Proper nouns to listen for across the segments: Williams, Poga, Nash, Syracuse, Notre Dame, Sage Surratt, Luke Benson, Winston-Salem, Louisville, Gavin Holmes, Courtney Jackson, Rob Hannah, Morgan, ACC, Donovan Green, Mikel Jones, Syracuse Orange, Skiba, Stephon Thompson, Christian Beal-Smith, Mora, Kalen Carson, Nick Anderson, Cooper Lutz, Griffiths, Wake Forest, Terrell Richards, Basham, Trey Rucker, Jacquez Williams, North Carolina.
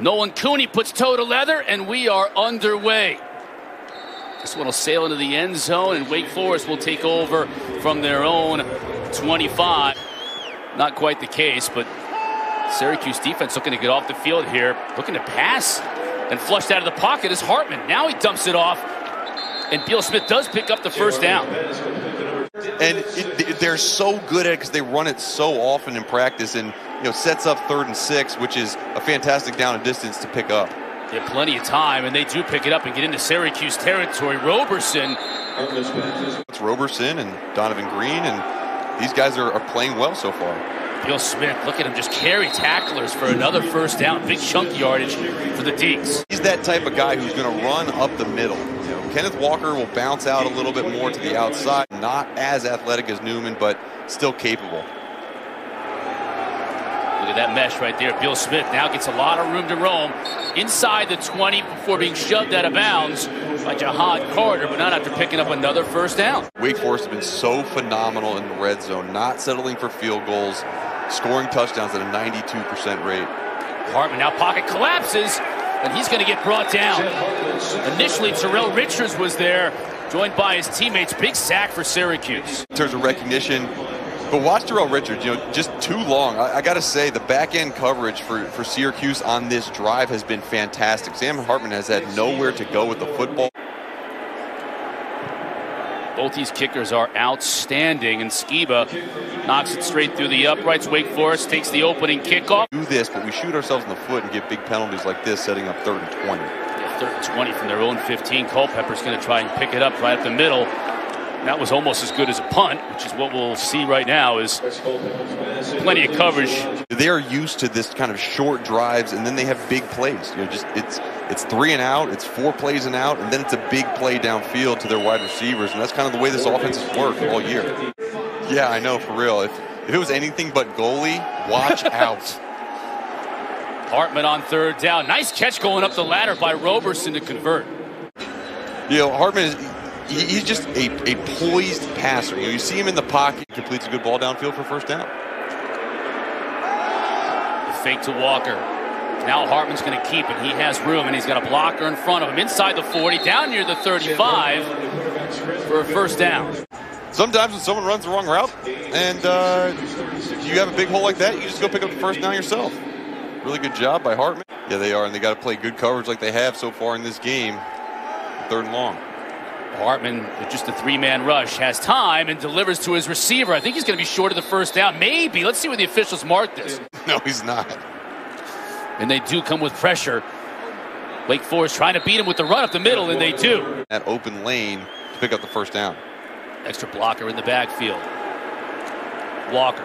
Nolan Cooney puts toe to leather, and we are underway. This one will sail into the end zone, and Wake Forest will take over from their own 25. Not quite the case, but Syracuse defense looking to get off the field here. Looking to pass, and flushed out of the pocket is Hartman. Now he dumps it off, and Beal-Smith does pick up the first down. And they're so good at it because they run it so often in practice, and sets up 3rd and 6, which is a fantastic down and distance to pick up. They have plenty of time, and they do pick it up and get into Syracuse territory. Roberson. It's Roberson and Donovan Green, and these guys are playing well so far. Beal-Smith, look at him, just carry tacklers for another first down. Big chunk yardage for the Deeks. He's that type of guy who's going to run up the middle. Kenneth Walker will bounce out a little bit more to the outside. Not as athletic as Newman, but still capable. Look at that mesh right there. Beal-Smith now gets a lot of room to roam inside the 20 before being shoved out of bounds by Jahad Carter, but not after picking up another first down. Wake Forest has been so phenomenal in the red zone, not settling for field goals, scoring touchdowns at a 92% rate. Hartman now pocket collapses, and he's going to get brought down. Initially, Terrell Richards was there, joined by his teammates. Big sack for Syracuse. In terms of recognition, but watch Terrell Richards, just too long. I got to say, the back-end coverage for Syracuse on this drive has been fantastic. Sam Hartman has had nowhere to go with the football. Both these kickers are outstanding, and Skiba knocks it straight through the uprights. Wake Forest takes the opening kickoff. Do this, but we shoot ourselves in the foot and get big penalties like this, setting up 3rd and 20. Yeah, 3rd and 20 from their own 15. Culpepper's going to try and pick it up right up the middle. That was almost as good as a punt, which is what we'll see right now is plenty of coverage. They're used to this kind of short drives, and then they have big plays. It's 3 and out, it's 4 plays and out, and then it's a big play downfield to their wide receivers, and that's kind of the way this offense has worked all year. Yeah, I know, for real. If it was anything but goalie, watch out. Hartman on 3rd down. Nice catch going up the ladder by Roberson to convert. Hartman is... He's just a poised passer. You see him in the pocket, completes a good ball downfield for first down. The fake to Walker. Now Hartman's going to keep it. He has room, and he's got a blocker in front of him. Inside the 40, down near the 35 for a first down. Sometimes when someone runs the wrong route and you have a big hole like that, you just go pick up the first down yourself. Really good job by Hartman. Yeah, they are, and they got to play good coverage like they have so far in this game. 3rd and long. Hartman, with just a 3-man rush, has time and delivers to his receiver. I think he's going to be short of the first down. Maybe. Let's see what the officials mark this. No, he's not. And they do come with pressure. Wake Forest trying to beat him with the run up the middle, and they do. That open lane to pick up the first down. Extra blocker in the backfield. Walker.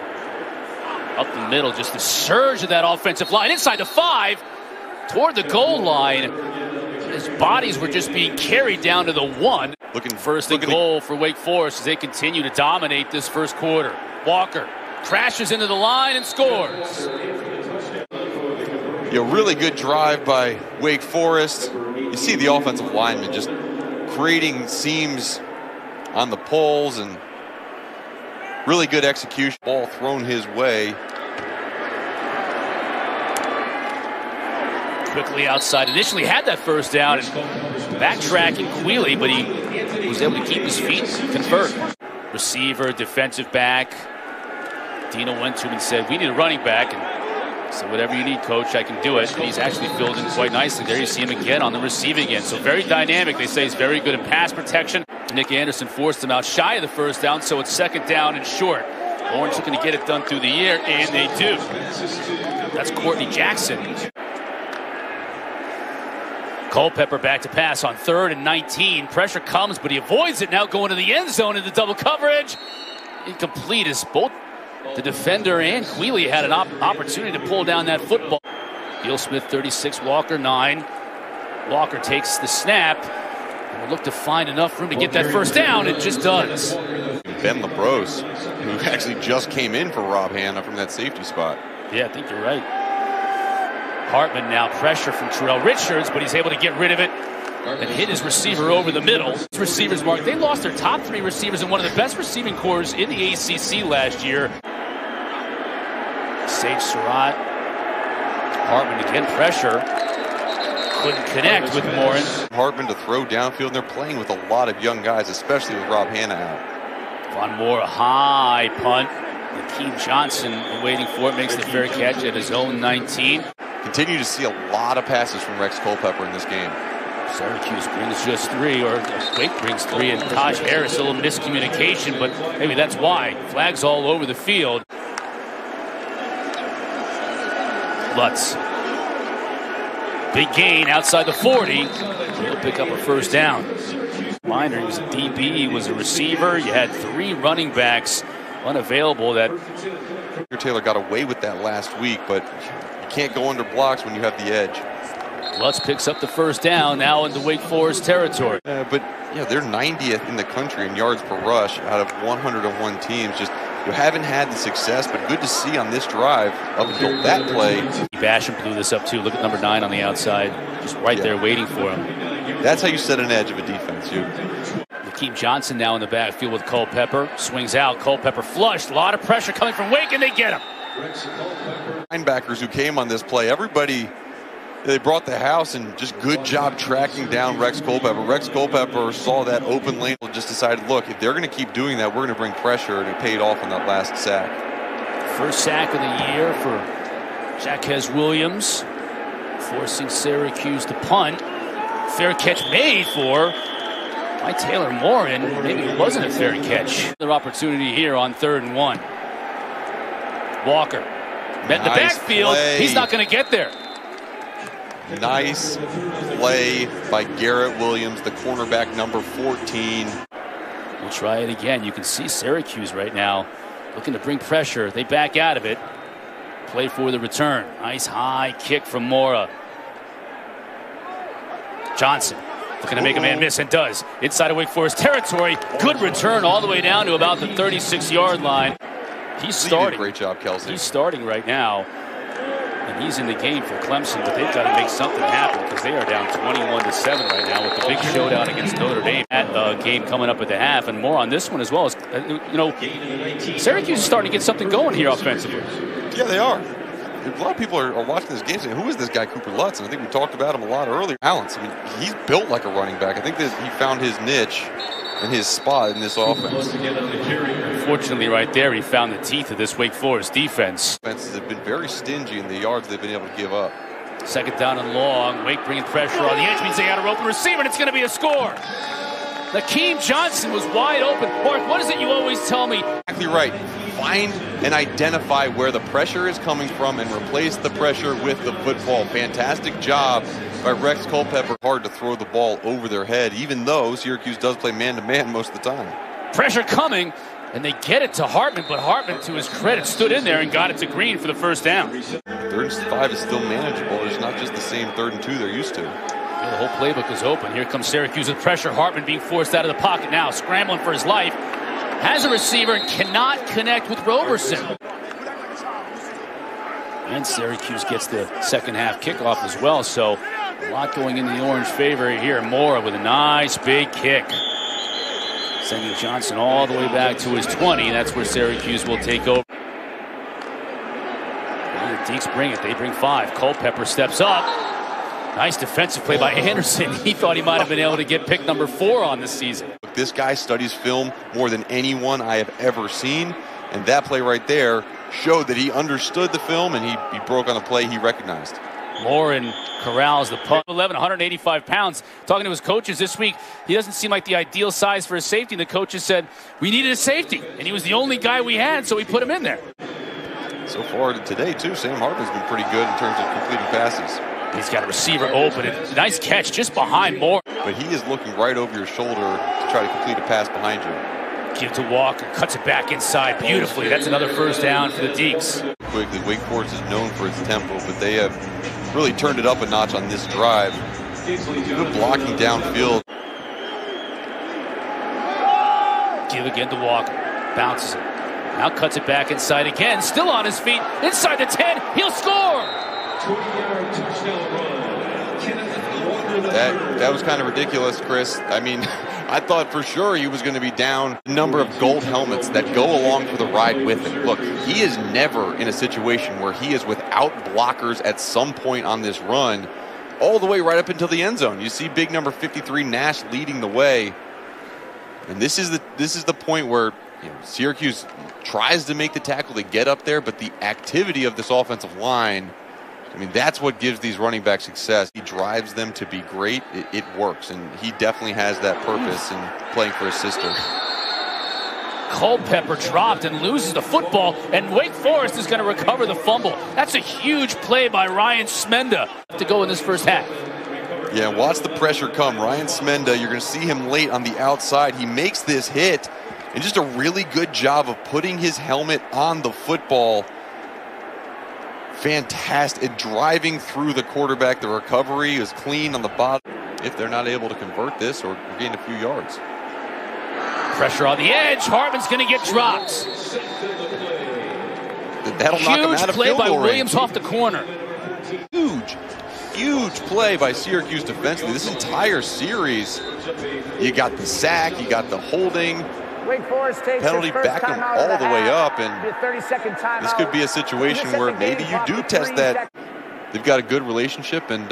Up the middle, just the surge of that offensive line. Inside the 5, toward the goal line. His bodies were just being carried down to the 1. Looking first and goal for Wake Forest as they continue to dominate this first quarter. Walker crashes into the line and scores. Really good drive by Wake Forest. You see the offensive linemen just creating seams on the poles and really good execution. Ball thrown his way. Quickly outside, initially had that first down and backtracking Queeley, but he was able to keep his feet convert. Receiver, defensive back. Dino went to him and said, we need a running back. And so whatever you need, coach, I can do it. And he's actually filled in quite nicely. There you see him again on the receiving end. So very dynamic. They say he's very good in pass protection. Nick Anderson forced him out shy of the first down, so it's 2nd down and short. Orange looking to get it done through the air, and they do. That's Courtney Jackson. Culpepper back to pass on 3rd and 19. Pressure comes, but he avoids it. Now going to the end zone into double coverage. Incomplete as both the defender and Queeley had an opportunity to pull down that football. Beal-Smith 36, Walker 9. Walker takes the snap and will look to find enough room to get that first down. It just does. Ben LaBros, who actually just came in for Rob Hannah from that safety spot. Yeah, I think you're right. Hartman now pressure from Terrell Richards, but he's able to get rid of it and hit his receiver over the middle. Receivers, Mark, they lost their top 3 receivers in one of the best receiving corps in the ACC last year. Sage Surratt Hartman again, pressure. Couldn't connect with Morin. Hartman to throw downfield, and they're playing with a lot of young guys, especially with Rob Hannah out. Von Moore, a high punt. LaKeem Johnson waiting for it, makes the fair catch at his own 19. Continue to see a lot of passes from Rex Culpepper in this game. Syracuse brings just three, or Wake brings three, and Taj Harris, a little miscommunication, but maybe that's why. Flags all over the field. Lutz. Big gain outside the 40. He'll pick up a first down. Reminder, he was a DB, he was a receiver. You had three running backs unavailable. That Taylor got away with that last week, but you can't go under blocks when you have the edge. Lutz picks up the first down, now into Wake Forest territory. But they're 90th in the country in yards per rush out of 101 teams. Just, you haven't had the success, but good to see on this drive up until that play. Basham blew this up, too. Look at number 9 on the outside, just right there waiting for him. That's how you set an edge of a defense, you. Lakeem Johnson now in the backfield with Culpepper. Swings out, Culpepper flushed. A lot of pressure coming from Wake, and they get him. Linebackers who came on this play, everybody... They brought the house, and just good job tracking down Rex Culpepper. Rex Culpepper saw that open lane and just decided, look, if they're going to keep doing that, we're going to bring pressure, and it paid off on that last sack. First sack of the year for Jacquez Williams, forcing Syracuse to punt. Fair catch made for by Taylor Morin. Maybe it wasn't a fair catch. Another opportunity here on 3rd and 1. Walker met in the backfield. He's not going to get there. Nice play by Garrett Williams, the cornerback, number 14. We'll try it again. You can see Syracuse right now looking to bring pressure. They back out of it. Play for the return. Nice high kick from Mora. Johnson looking to make a man miss, and does. Inside of Wake Forest territory. Good return all the way down to about the 36-yard line. He's starting. Great job, Kelsey. He's starting right now. And he's in the game for Clemson, but they've got to make something happen because they are down 21-7 right now with the big showdown against Notre Dame. That game coming up at the half, and more on this one as well. Syracuse is starting to get something going here offensively. Yeah, they are. A lot of people are watching this game saying, who is this guy Cooper Lutz? And I think we talked about him a lot earlier. Balance. I mean, he's built like a running back. I think that he found his niche and his spot in this offense. Unfortunately, right there, he found the teeth of this Wake Forest defense. Defenses have been very stingy in the yards they've been able to give up. 2nd down and long. Wake bringing pressure on the edge, means they got an open receiver, and it's going to be a score. Lakeem Johnson was wide open. Mark, what is it you always tell me? Exactly right. Find and identify where the pressure is coming from and replace the pressure with the football. Fantastic job by Rex Culpepper. Hard to throw the ball over their head, even though Syracuse does play man-to-man most of the time. Pressure coming, and they get it to Hartman, but Hartman, to his credit, stood in there and got it to Green for the first down. 3rd and 5 is still manageable. It's not just the same 3rd and 2 they're used to. The whole playbook is open. Here comes Syracuse with pressure. Hartman being forced out of the pocket now, scrambling for his life. Has a receiver and cannot connect with Roberson. And Syracuse gets the second half kickoff as well, so a lot going in the Orange favor here. Mora with a nice big kick. Sending Johnson all the way back to his 20, and that's where Syracuse will take over. And the Deeks bring it. They bring 5. Culpepper steps up. Nice defensive play by Anderson. He thought he might have been able to get pick number 4 on this season. This guy studies film more than anyone I have ever seen. And that play right there showed that he understood the film, and he broke on the play he recognized. Morin corrals the punt. 185 pounds. Talking to his coaches this week, he doesn't seem like the ideal size for a safety. And the coaches said, we needed a safety. And he was the only guy we had, so we put him in there. So far today, too, Sam Hartman's been pretty good in terms of completing passes. He's got a receiver open. Nice catch just behind Moore. But he is looking right over your shoulder to try to complete a pass behind you. Give to Walker. Cuts it back inside beautifully. That's another first down for the Deeks. Quickly, Wake Forest is known for its tempo, but they have really turned it up a notch on this drive. Good blocking downfield. Give again to Walker. Bounces it. Now cuts it back inside again. Still on his feet. Inside the 10. He'll score! That was kind of ridiculous, Chris. I mean, I thought for sure he was going to be down a number of gold helmets that go along for the ride with him. Look, he is never in a situation where he is without blockers at some point on this run, all the way right up until the end zone. You see big number 53 Nash leading the way. And this is the point where, you know, Syracuse tries to make the tackle to get up there, but the activity of this offensive line, I mean, that's what gives these running backs success. He drives them to be great. It works, and he definitely has that purpose in playing for his system. Culpepper dropped and loses the football, and Wake Forest is going to recover the fumble. That's a huge play by Ryan Smenda to go in this first half. Yeah, watch the pressure come. Ryan Smenda, you're going to see him late on the outside. He makes this hit, and just a really good job of putting his helmet on the football. Fantastic. And driving through the quarterback, the recovery is clean on the bottom. If they're not able to convert this or gain a few yards. Pressure on the edge. Hartman's going to get dropped. That'll knock him out of field goal range. Huge play by Williams off the corner. Huge play by Syracuse defensively. This entire series, you got the sack, you got the holding. Wake Forest takes penalty back him all the way up, and this could be a situation where maybe you do test that. They've got a good relationship, and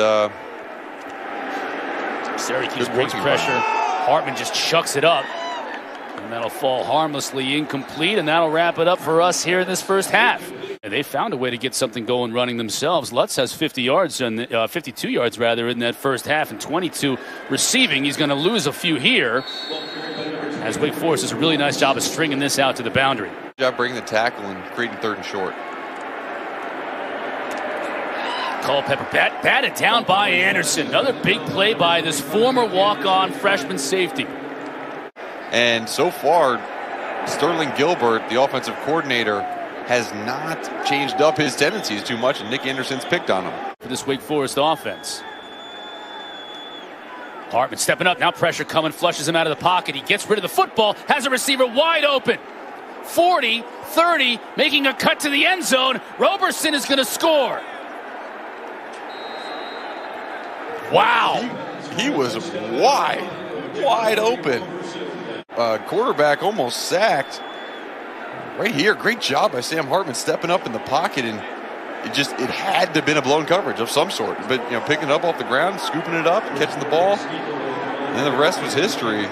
Syracuse brings pressure. Hartman just chucks it up, and that'll fall harmlessly incomplete, and that'll wrap it up for us here in this first half. And they found a way to get something going running themselves. Lutz has 52 yards in that first half, and 22 receiving. He's going to lose a few here, as Wake Forest does a really nice job of stringing this out to the boundary. Good job bringing the tackle and creating third and short. Culpepper batted down by Anderson. Another big play by this former walk-on freshman safety. And so far, Sterling Gilbert, the offensive coordinator, has not changed up his tendencies too much, and Nick Anderson's picked on him. For this Wake Forest offense. Hartman stepping up, now pressure coming, flushes him out of the pocket. He gets rid of the football, has a receiver wide open. 40, 30, making a cut to the end zone. Roberson is going to score. Wow. He was wide open. Quarterback almost sacked. Right here, great job by Sam Hartman stepping up in the pocket, and It had to have been a blown coverage of some sort. But, you know, picking it up off the ground, scooping it up, catching the ball, and then the rest was history.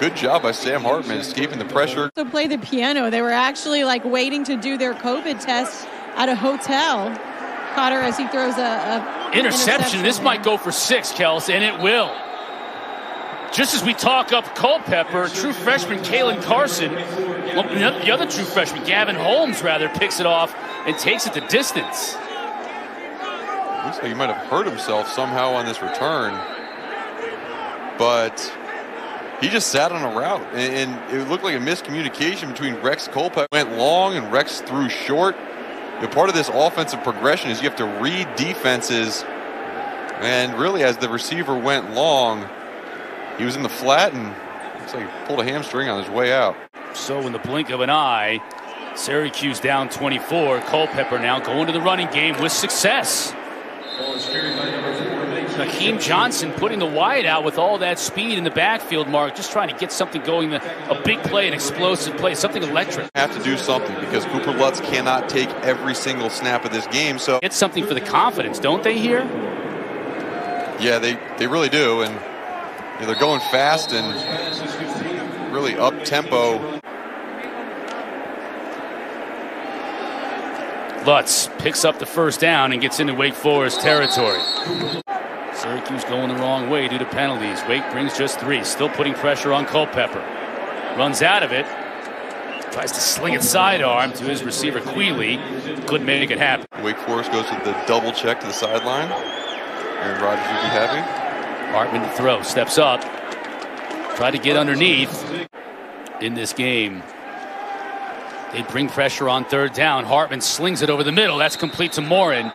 Good job by Sam Hartman escaping the pressure. To play the piano, they were actually, like, waiting to do their COVID test at a hotel. Cotter, as he throws an interception. This might go for 6, Kels, and it will. Just as we talk up Culpepper, true freshman Kalen Carson, well, the other true freshman, Gavin Holmes, rather, picks it off and takes it the distance. Looks like he might have hurt himself somehow on this return. But he just sat on a route, and it looked like a miscommunication between Rex Culpepper. Went long, and Rex threw short. You know, part of this offensive progression is you have to read defenses, and really as the receiver went long, he was in the flat, and looks like he pulled a hamstring on his way out. So in the blink of an eye, Syracuse down 24. Culpepper now going to the running game with success. LaKeem Johnson putting the wide out with all that speed in the backfield, Mark, just trying to get something going, a big play, an explosive play, something electric. Have to do something because Cooper Lutz cannot take every single snap of this game. So it's something for the confidence, don't they here? Yeah, they really do, and they're going fast and really up-tempo. Lutz picks up the first down and gets into Wake Forest territory. Syracuse going the wrong way due to penalties. Wake brings just 3, still putting pressure on Culpepper. Runs out of it. Tries to sling it sidearm to his receiver, Queeley. Couldn't make it happen. Wake Forest goes with the double check to the sideline. Aaron Rodgers would be happy. Hartman to throw, steps up, tried to get underneath in this game. They bring pressure on third down. Hartman slings it over the middle. That's complete to Morin.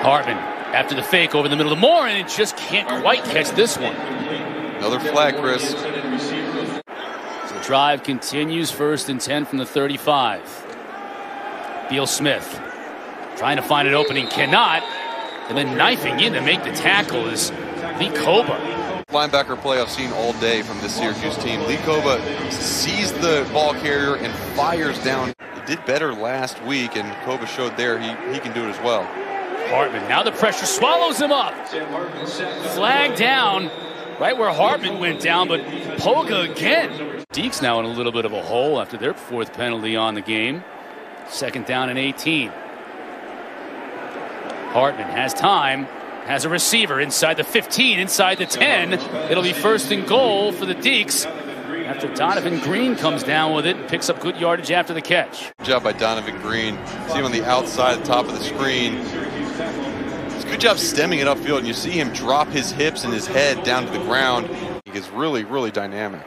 Hartman after the fake over the middle to Morin. It just can't quite catch this one. Another flag, Chris. The drive continues, first and 10 from the 35. Beal-Smith trying to find an opening, cannot. And then knifing in to make the tackle is Lee Koba. Linebacker play I've seen all day from this Syracuse team. Lee Koba sees the ball carrier and fires down. He did better last week, and Koba showed there he can do it as well. Hartman, now the pressure swallows him up. Flag down, right where Hartman went down, but Poga again. Deke's now in a little bit of a hole after their fourth penalty on the game. Second down and 18. Hartman has time, has a receiver inside the 15, inside the 10. It'll be first and goal for the Deeks after Donovan Green comes down with it, picks up good yardage after the catch. Good job by Donovan Green. See him on the outside, top of the screen. It's a good job stemming it upfield, and you see him drop his hips and his head down to the ground. He gets really, really dynamic.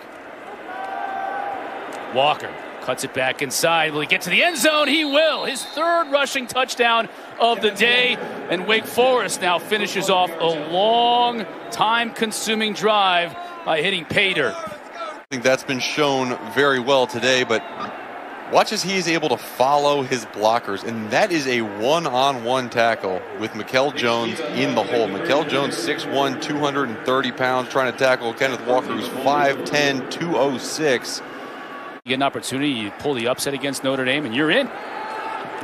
Walker cuts it back inside. Will he get to the end zone? He will. His third rushing touchdown of the day. And Wake Forest now finishes off a long, time-consuming drive by hitting pay dirt. I think that's been shown very well today, but watch as he is able to follow his blockers, and that is a one-on-one tackle with Mikel Jones in the hole. Mikel Jones, 6'1", 230 pounds, trying to tackle Kenneth Walker, who's 5'10", 206. You get an opportunity, you pull the upset against Notre Dame, and you're in.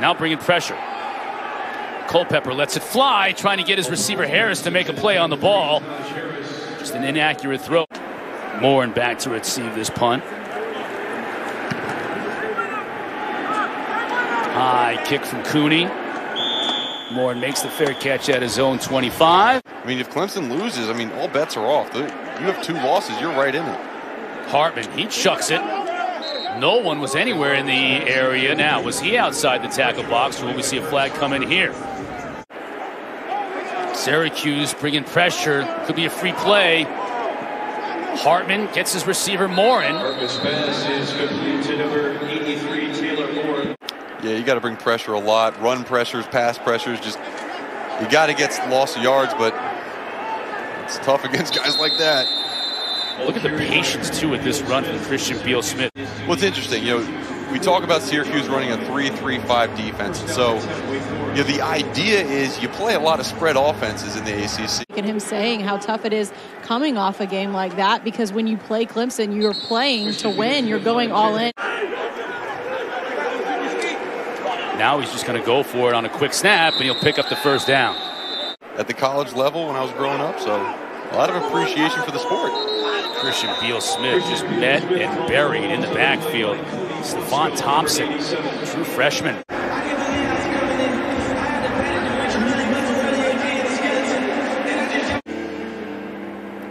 Now bringing pressure. Culpepper lets it fly, trying to get his receiver Harris to make a play on the ball. Just an inaccurate throw. Morin back to receive this punt. High kick from Cooney. Morin makes the fair catch at his own 25. I mean, if Clemson loses, I mean, all bets are off. You have two losses, you're right in it. Hartman, he chucks it. No one was anywhere in the area now. Was he outside the tackle box, or will we see a flag come in here? Syracuse bringing pressure. Could be a free play. Hartman gets his receiver Morin. Yeah, you got to bring pressure a lot. Run pressures, pass pressures. Just you got to get lost yards, but it's tough against guys like that. Look at the patience too with this run from Christian Beal-Smith. What's interesting, you know, we talk about Syracuse running a 3-3-5 defense. So, you know, the idea is you play a lot of spread offenses in the ACC. And him saying how tough it is coming off a game like that, because when you play Clemson, you're playing to win. You're going all in. Now he's just going to go for it on a quick snap, and he'll pick up the first down. At the college level when I was growing up, so a lot of appreciation for the sport. Christian Beal-Smith just met and buried in the backfield. Stephon Thompson, true freshman.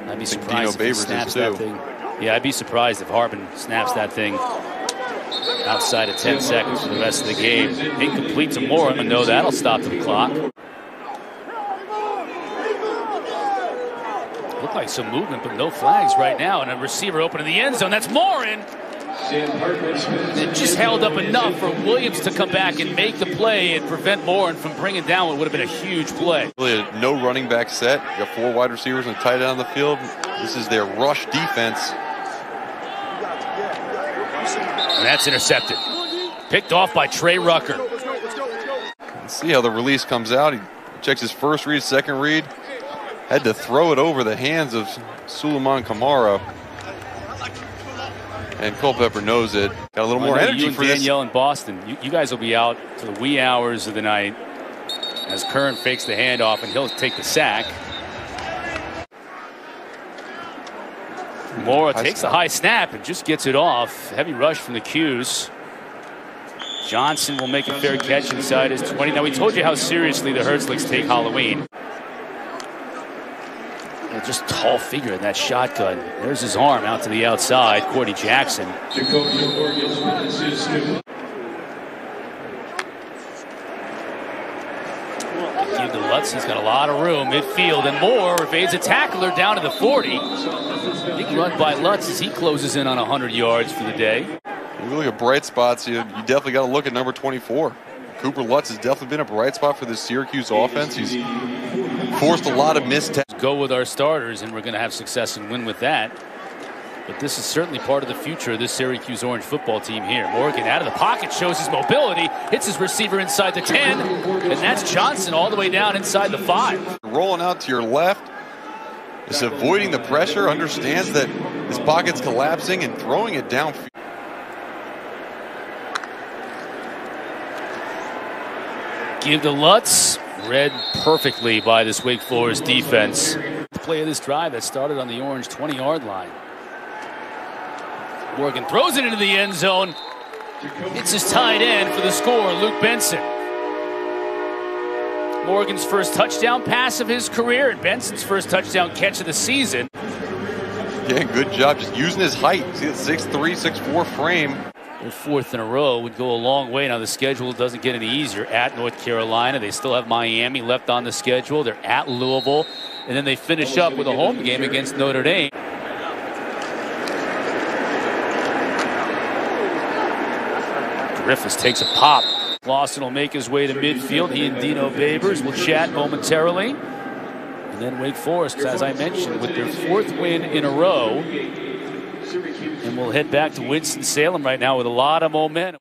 I'd be surprised if he snaps that thing. Yeah, I'd be surprised if Hartman snaps that thing outside of 10 seconds for the rest of the game. Incomplete to Mora, but no, that'll stop the clock. Looked like some movement, but no flags right now. And a receiver open in the end zone. That's Morin. And it just held up enough for Williams to come back and make the play and prevent Morin from bringing down what would have been a huge play. Really no running back set. You got four wide receivers and a tight end on the field. This is their rush defense. And that's intercepted. Picked off by Trey Rucker. Let's see how the release comes out. He checks his first read, second read. Had to throw it over the hands of Suleiman Kamara. And Culpepper knows it. Got a little more energy for this. Danielle in Boston. You guys will be out to the wee hours of the night as Curran fakes the handoff and he'll take the sack. Mora takes the high snap and just gets it off. Heavy rush from the Qs. Johnson will make a fair catch inside his 20. Now, we told you how seriously the Herzligs take Halloween. Just tall figure in that shotgun. There's his arm out to the outside. Courtney Jackson. Give to Lutz. He's got a lot of room midfield, and Moore evades a tackler down to the 40. Big run by Lutz as he closes in on 100 yards for the day. You look at bright spots. You definitely got to look at number 24. Cooper Lutz has definitely been a bright spot for the Syracuse offense. He's forced a lot of missed tackles. Go with our starters, and we're going to have success and win with that. But this is certainly part of the future of this Syracuse Orange football team here. Morgan out of the pocket, shows his mobility, hits his receiver inside the 10, and that's Johnson all the way down inside the 5. Rolling out to your left. is avoiding the pressure, understands that his pocket's collapsing and throwing it downfield. Give to Lutz, read perfectly by this Wake Forest defense. The play of this drive that started on the orange 20-yard line. Morgan throws it into the end zone. It's his tight end for the score, Luke Benson. Morgan's first touchdown pass of his career and Benson's first touchdown catch of the season. Yeah, good job just using his height. See the 6'3", 6'4" frame. Their fourth in a row would go a long way. Now the schedule doesn't get any easier. At North Carolina, they still have Miami left on the schedule. They're at Louisville, and then they finish up with a home game against Notre Dame. Griffiths takes a pop. Lawson will make his way to midfield. He and Dino Babers will chat momentarily. And then Wake Forest, as I mentioned, with their fourth win in a row. And we'll head back to Winston-Salem right now with a lot of momentum.